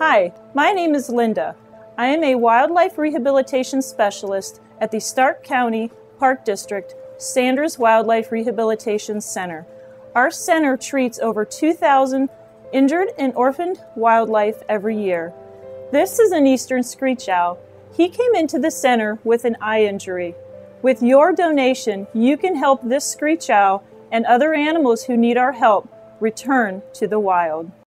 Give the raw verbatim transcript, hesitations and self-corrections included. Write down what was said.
Hi, my name is Linda. I am a wildlife rehabilitation specialist at the Stark County Park District Sanders Wildlife Rehabilitation Center. Our center treats over two thousand injured and orphaned wildlife every year. This is an eastern screech owl. He came into the center with an eye injury. With your donation, you can help this screech owl and other animals who need our help return to the wild.